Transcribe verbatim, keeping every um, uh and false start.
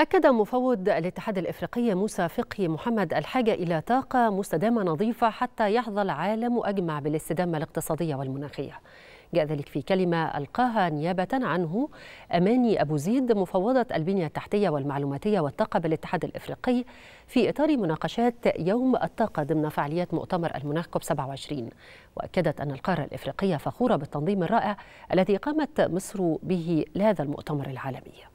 أكد مفوض الاتحاد الأفريقي موسى فقي محمد الحاجة إلى طاقة مستدامة نظيفة حتى يحظى العالم أجمع بالاستدامة الاقتصادية والمناخية. جاء ذلك في كلمة ألقاها نيابة عنه اماني ابو زيد مفوضة البنية التحتية والمعلوماتية والطاقة بالاتحاد الأفريقي في إطار مناقشات يوم الطاقة ضمن فعاليات مؤتمر المناخ كوب سبعة وعشرين، وأكدت أن القارة الأفريقية فخورة بالتنظيم الرائع الذي قامت مصر به لهذا المؤتمر العالمي.